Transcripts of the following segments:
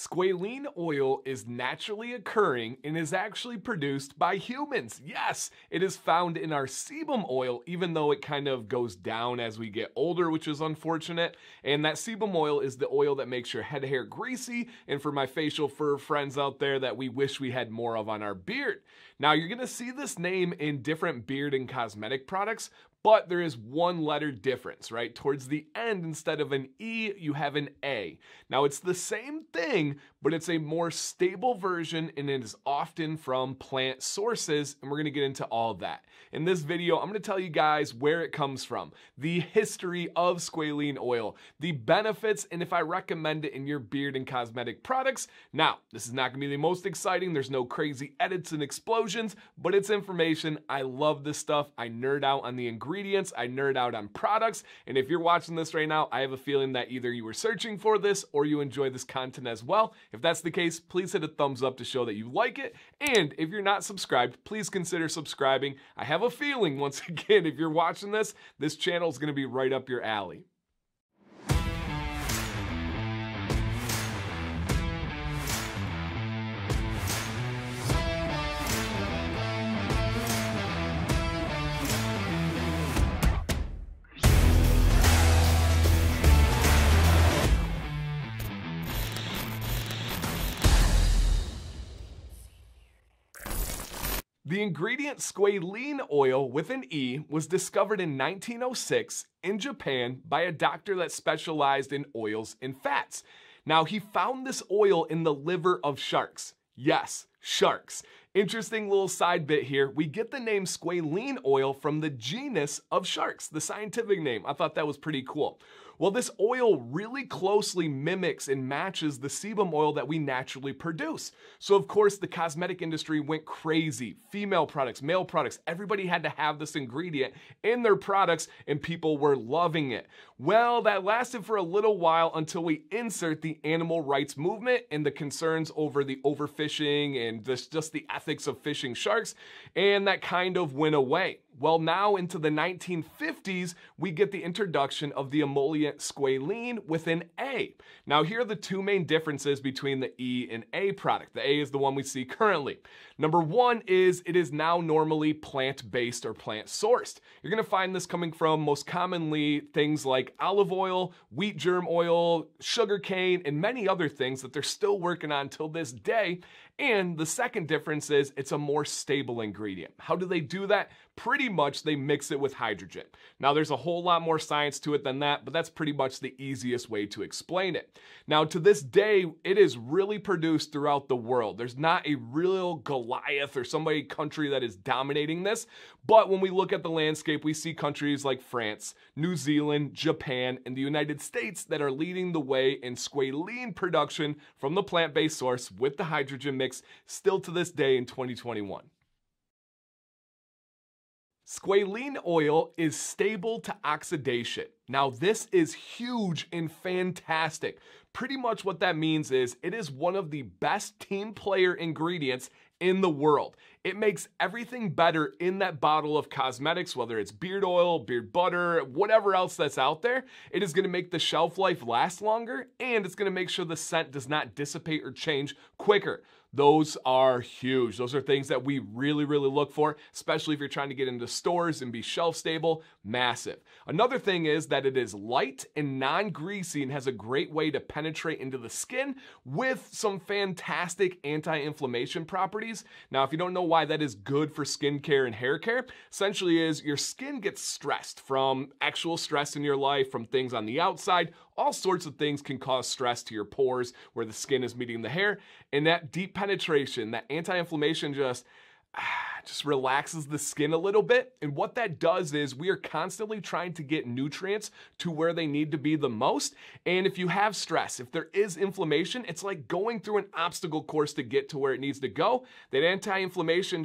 Squalene oil is naturally occurring and is actually produced by humans. Yes, it is found in our sebum oil, even though it kind of goes down as we get older, which is unfortunate. And that sebum oil is the oil that makes your head hair greasy, and for my facial fur friends out there, that we wish we had more of on our beard. Now, you're gonna see this name in different beard and cosmetic products, but there is one letter difference, right? Towards the end, instead of an E, you have an A. Now, it's the same thing, but it's a more stable version, and it is often from plant sources, and we're gonna get into all that. In this video, I'm gonna tell you guys where it comes from, the history of squalene oil, the benefits, and if I recommend it in your beard and cosmetic products. Now, this is not gonna be the most exciting. There's no crazy edits and explosions, but it's information. I love this stuff. I nerd out on the ingredients, I nerd out on products, and if you're watching this right now, I have a feeling that either you were searching for this or you enjoy this content as well. If that's the case, please hit a thumbs up to show that you like it, and if you're not subscribed, please consider subscribing. I have a feeling, once again, if you're watching this, this channel is going to be right up your alley. The ingredient squalene oil with an E was discovered in 1906 in Japan by a doctor that specialized in oils and fats. Now, he found this oil in the liver of sharks. Yes, sharks. Interesting little side bit here. We get the name squalene oil from the genus of sharks, the scientific name. I thought that was pretty cool. Well, this oil really closely mimics and matches the sebum oil that we naturally produce. So of course, the cosmetic industry went crazy. Female products, male products, everybody had to have this ingredient in their products, and people were loving it. Well, that lasted for a little while until we insert the animal rights movement and the concerns over the overfishing and just the ethics of fishing sharks, and that kind of went away. Well, now into the 1950s, we get the introduction of the emollient squalene with an A. Now, here are the two main differences between the E and A product. The A is the one we see currently. Number one is it is now normally plant-based or plant-sourced. You're gonna find this coming from most commonly things like olive oil, wheat germ oil, sugarcane, and many other things that they're still working on till this day. And the second difference is it's a more stable ingredient. How do they do that? Pretty much they mix it with hydrogen. Now, there's a whole lot more science to it than that, but that's pretty much the easiest way to explain it. Now, to this day, it is really produced throughout the world. There's not a real Goliath or somebody country that is dominating this, but when we look at the landscape, we see countries like France, New Zealand, Japan, and the United States that are leading the way in squalene production from the plant-based source with the hydrogen mix still to this day in 2021. Squalene oil is stable to oxidation. Now, this is huge and fantastic. Pretty much what that means is it is one of the best team player ingredients in the world. It makes everything better in that bottle of cosmetics, whether it's beard oil, beard butter, whatever else that's out there. It is gonna make the shelf life last longer, and it's gonna make sure the scent does not dissipate or change quicker. Those are huge. Those are things that we really, really look for, especially if you're trying to get into stores and be shelf stable, massive. Another thing is that it is light and non-greasy and has a great way to penetrate into the skin with some fantastic anti-inflammation properties. Now, if you don't know why that is good for skincare and hair care, essentially is your skin gets stressed from actual stress in your life, from things on the outside. All sorts of things can cause stress to your pores where the skin is meeting the hair, and that deep penetration, that anti-inflammation just relaxes the skin a little bit. And what that does is we are constantly trying to get nutrients to where they need to be the most. And if you have stress, if there is inflammation, it's like going through an obstacle course to get to where it needs to go. That anti-inflammation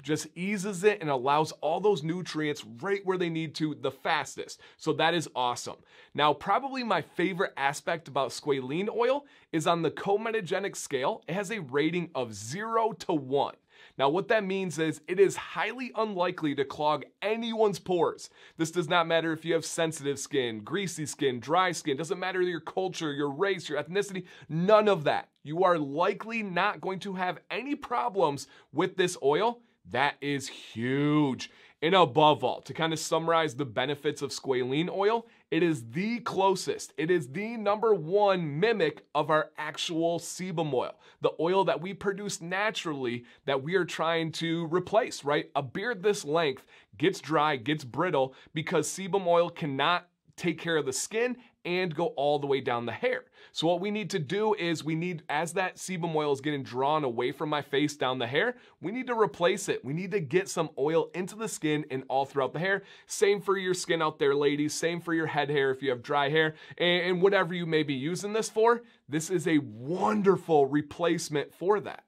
just eases it and allows all those nutrients right where they need to the fastest. So that is awesome. Now, probably my favorite aspect about squalene oil is on the comedogenic scale, it has a rating of 0 to 1. Now, what that means is it is highly unlikely to clog anyone's pores. This does not matter if you have sensitive skin, greasy skin, dry skin, doesn't matter your culture, your race, your ethnicity, none of that. You are likely not going to have any problems with this oil. That is huge. And above all, to kind of summarize the benefits of squalene oil, it is the closest, it is the #1 mimic of our actual sebum oil, the oil that we produce naturally that we are trying to replace, right? A beard this length gets dry, gets brittle because sebum oil cannot take care of the skin and go all the way down the hair. So what we need to do is we need, as that sebum oil is getting drawn away from my face down the hair, we need to replace it. We need to get some oil into the skin and all throughout the hair. Same for your skin out there, ladies. Same for your head hair if you have dry hair. And whatever you may be using this for, this is a wonderful replacement for that.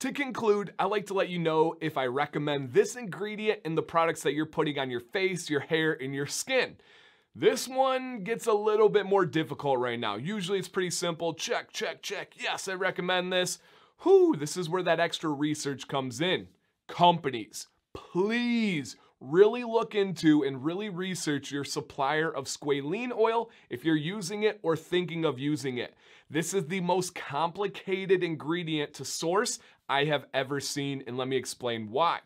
To conclude, I'd like to let you know if I recommend this ingredient in the products that you're putting on your face, your hair, and your skin. This one gets a little bit more difficult right now. Usually it's pretty simple. Check, check, check. Yes, I recommend this. Whew, this is where that extra research comes in. Companies, please really look into and really research your supplier of squalene oil if you're using it or thinking of using it. This is the most complicated ingredient to source I have ever seen, and let me explain why.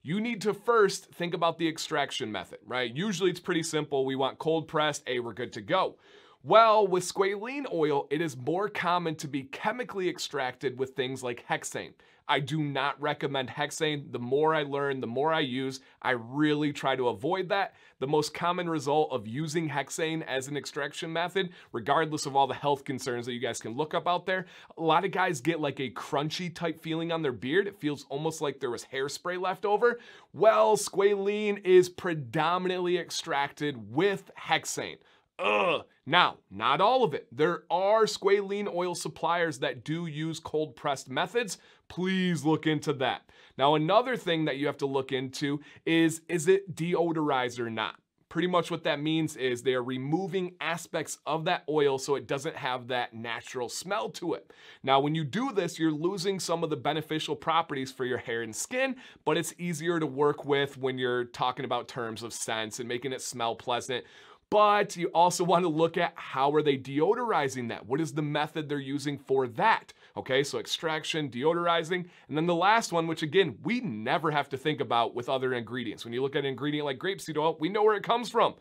You need to first think about the extraction method, right? Usually it's pretty simple. We want cold pressed, hey, we're good to go. Well, with squalene oil, it is more common to be chemically extracted with things like hexane. I do not recommend hexane. The more I learn, the more I use, I really try to avoid that. The most common result of using hexane as an extraction method, regardless of all the health concerns that you guys can look up out there, a lot of guys get like a crunchy type feeling on their beard. It feels almost like there was hairspray left over. Well, squalene is predominantly extracted with hexane. Ugh. Now, not all of it. There are squalene oil suppliers that do use cold pressed methods. Please look into that. Now, another thing that you have to look into is it deodorized or not? Pretty much what that means is they are removing aspects of that oil so it doesn't have that natural smell to it. Now, when you do this, you're losing some of the beneficial properties for your hair and skin, but it's easier to work with when you're talking about terms of scents and making it smell pleasant. But you also want to look at how are they deodorizing that? What is the method they're using for that? Okay, so extraction, deodorizing, and then the last one, which again, we never have to think about with other ingredients. When you look at an ingredient like grapeseed oil, we know where it comes from.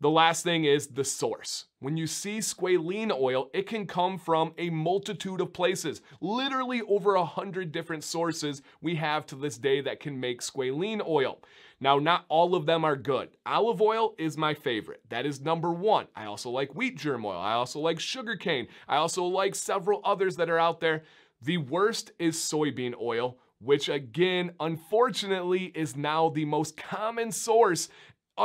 The last thing is the source. When you see squalene oil, it can come from a multitude of places, literally over 100 different sources we have to this day that can make squalene oil. Now, not all of them are good. Olive oil is my favorite. That is #1. I also like wheat germ oil. I also like sugarcane. I also like several others that are out there. The worst is soybean oil, which again, unfortunately, is now the most common source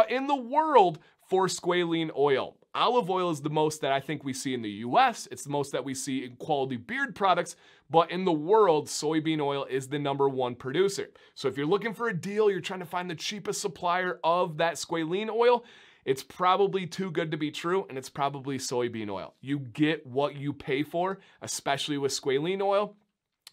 in the world for squalene oil. Olive oil is the most that I think we see in the US. It's the most that we see in quality beard products, but in the world, soybean oil is the #1 producer. So if you're looking for a deal, you're trying to find the cheapest supplier of that squalene oil, it's probably too good to be true, and it's probably soybean oil. You get what you pay for, especially with squalene oil.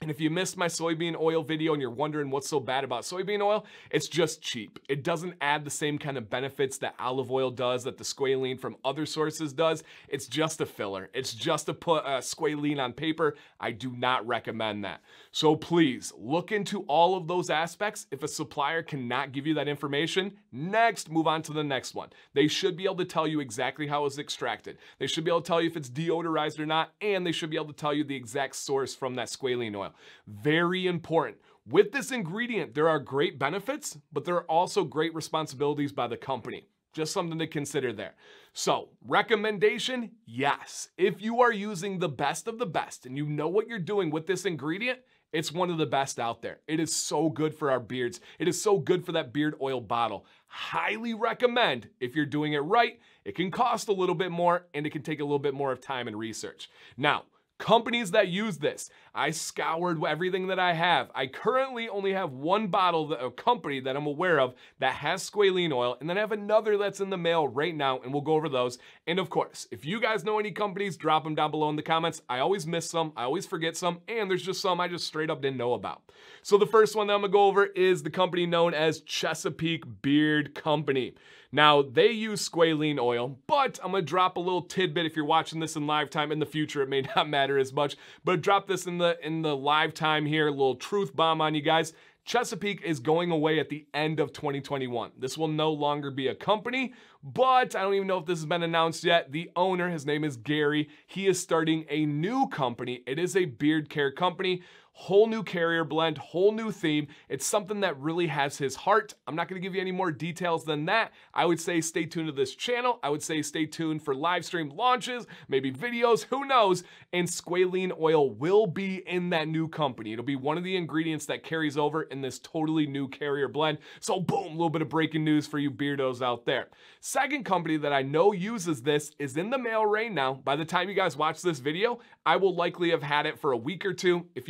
And if you missed my soybean oil video and you're wondering what's so bad about soybean oil, it's just cheap. It doesn't add the same kind of benefits that olive oil does, that the squalene from other sources does. It's just a filler. It's just to put squalene on paper. I do not recommend that. So please look into all of those aspects. If a supplier cannot give you that information, next, move on to the next one. They should be able to tell you exactly how it's extracted. They should be able to tell you if it's deodorized or not, and they should be able to tell you the exact source from that squalene oil. Very important. With this ingredient, there are great benefits, but there are also great responsibilities by the company. Just something to consider there. So, recommendation, yes. If you are using the best of the best and you know what you're doing with this ingredient, it's one of the best out there. It is so good for our beards. It is so good for that beard oil bottle. Highly recommend if you're doing it right. It can cost a little bit more and it can take a little bit more of time and research. Now, companies that use this. I scoured everything that I have. I currently only have one bottle, a company that I'm aware of that has squalene oil, and then I have another that's in the mail right now, and we'll go over those. And of course, if you guys know any companies, drop them down below in the comments. I always miss some, I always forget some, and there's just some I just straight up didn't know about. So the first one that I'm gonna go over is the company known as Chesapeake Beard Company. Now, they use squalene oil, but I'm gonna drop a little tidbit. If you're watching this in live time, in the future it may not matter as much, but drop this in the live time here, a little truth bomb on you guys. Chesapeake is going away at the end of 2021. This will no longer be a company, but I don't even know if this has been announced yet. The owner, his name is Gary, he is starting a new company. It is a beard care company. Whole new carrier blend, whole new theme. It's something that really has his heart. I'm not gonna give you any more details than that. I would say stay tuned to this channel. I would say stay tuned for live stream launches, maybe videos, who knows? And squalene oil will be in that new company. It'll be one of the ingredients that carries over in this totally new carrier blend. So boom, a little bit of breaking news for you beardos out there. Second company that I know uses this is in the mail right now. By the time you guys watch this video, I will likely have had it for a week or two. If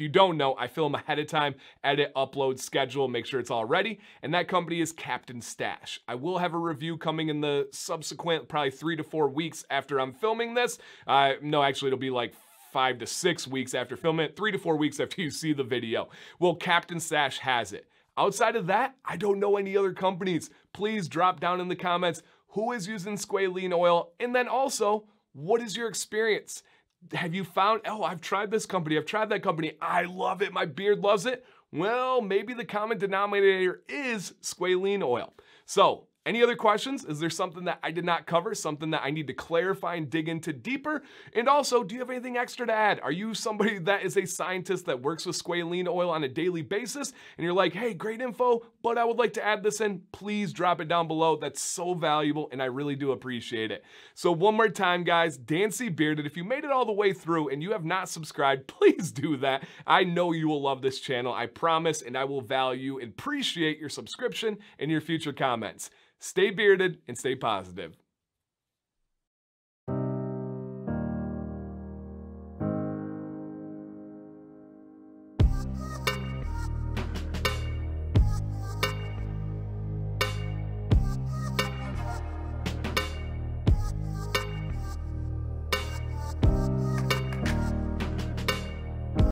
you don't know, I film ahead of time, edit, upload, schedule, make sure it's all ready. And that company is Captain Stash. I will have a review coming in the subsequent probably 3 to 4 weeks after I'm filming this. No, actually it'll be like 5 to 6 weeks after filming it, 3 to 4 weeks after you see the video. Well, Captain Stash has it. Outside of that, I don't know any other companies. Please drop down in the comments who is using squalene oil, and then also, what is your experience? Have you found, oh, I've tried this company, I've tried that company, I love it, my beard loves it? Well, maybe the common denominator is squalene oil. So, any other questions? Is there something that I did not cover, something that I need to clarify and dig into deeper? And also, do you have anything extra to add? Are you somebody that is a scientist that works with squalene oil on a daily basis, and you're like, hey, great info, but I would like to add this in? Please drop it down below. That's so valuable, and I really do appreciate it. So one more time, guys, Dancy Bearded, if you made it all the way through and you have not subscribed, please do that. I know you will love this channel, I promise, and I will value and appreciate your subscription and your future comments. Stay bearded and stay positive.